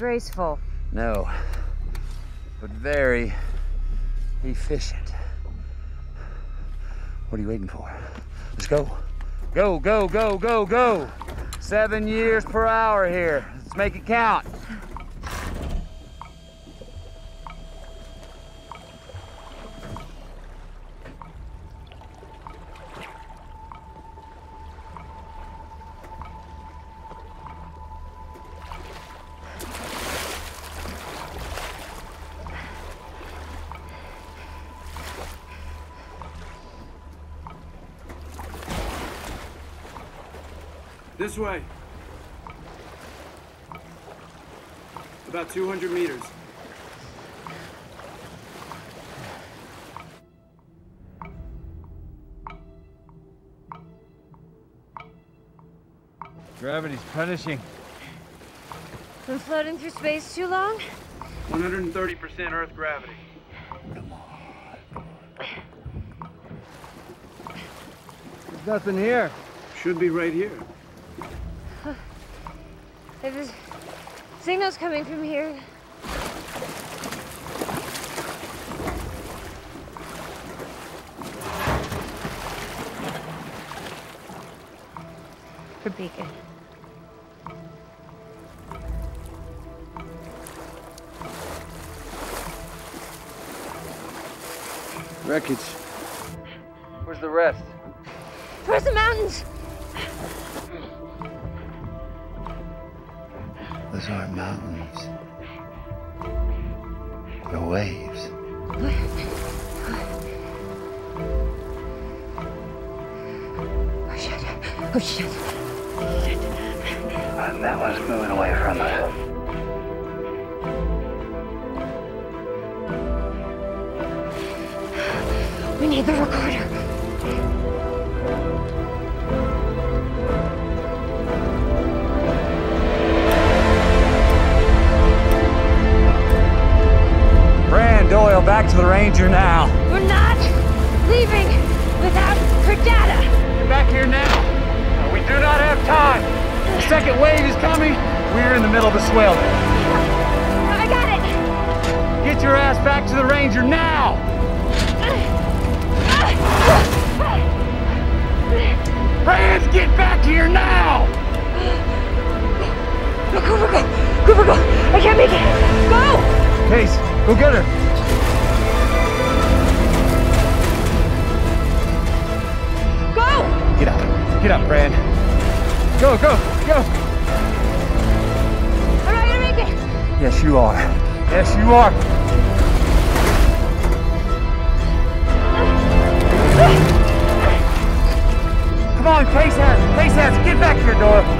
graceful. No, but very efficient. What are you waiting for? Let's go. Go, go, go, go, go. 7 mph here. Let's make it count. This way. About 200 meters. Gravity's punishing. Been floating through space too long? 130% Earth gravity. Come on. There's nothing here. Should be right here. If there's signals coming from here. For beacon. Wreckage. Where's the rest? Towards the mountains. Those aren't mountains. They're waves. Oh shit. Oh shit. Shit. That one's moving away from us. We need the recorder. Doyle, back to the Ranger now. We're not leaving without her data. Get back here now. We do not have time. The second wave is coming. We're in the middle of a swell. I got it. Get your ass back to the Ranger now. Brands, get back here now. No, Cooper, go. Cooper, go. I can't make it. Go. Case, go get her. Get up, Brand. Go, go, go. I'm not gonna make it. Yes, you are. Yes, you are. Come on, Case has. Get back here, Doyle.